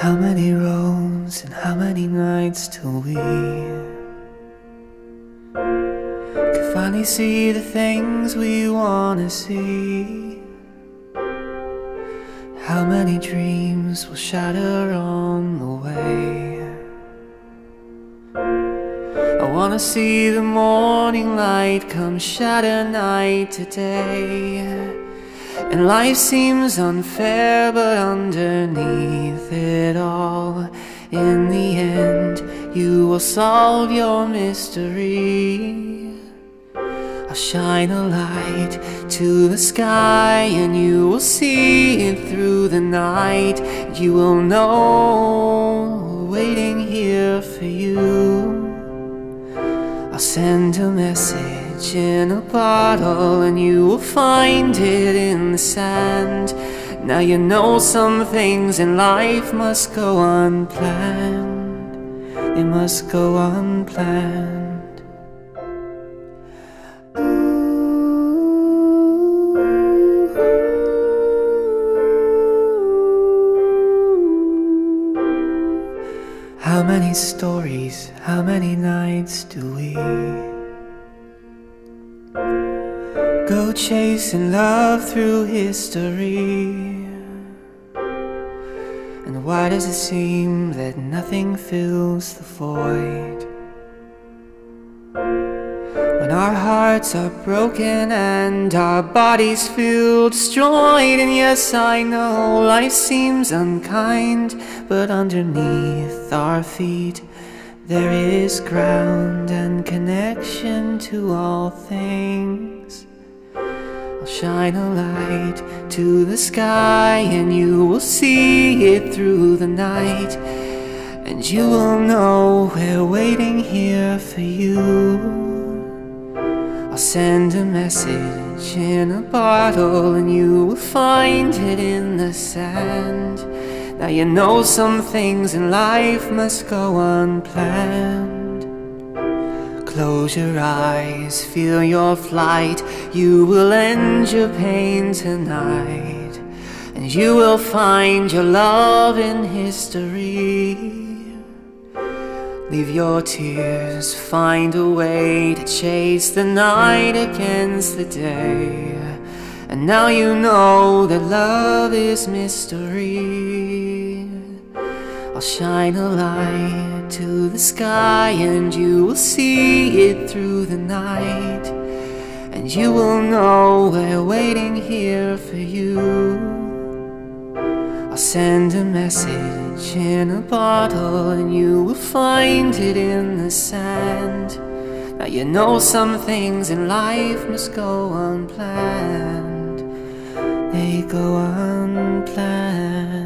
How many roads and how many nights till we could finally see the things we wanna see? How many dreams will shatter on the way? I wanna see the morning light come shatter night to day. And life seems unfair, but underneath it all, in the end, you will solve your mystery. I'll shine a light to the sky, and you will see it through the night. You will know, waiting here for you. I'll send a message in a bottle, and you will find it in the sand. Now you know some things in life must go unplanned. They must go unplanned. How many stories, how many nights do we go chasing love through history? And why does it seem that nothing fills the void when our hearts are broken and our bodies feel destroyed? And yes, I know life seems unkind, but underneath our feet there is ground and connection to all things. I'll shine a light to the sky, and you will see it through the night. And you will know we're waiting here for you. I'll send a message in a bottle, and you will find it in the sand. Now you know some things in life must go unplanned. Close your eyes, feel your flight. You will end your pain tonight, and you will find your love in history. Leave your tears, find a way to chase the night against the day. And now you know that love is mystery. I'll shine a light to the sky, and you will see it through the night. And you will know we're waiting here for you. I'll send a message in a bottle, and you will find it in the sand. Now you know some things in life must go unplanned. They go unplanned.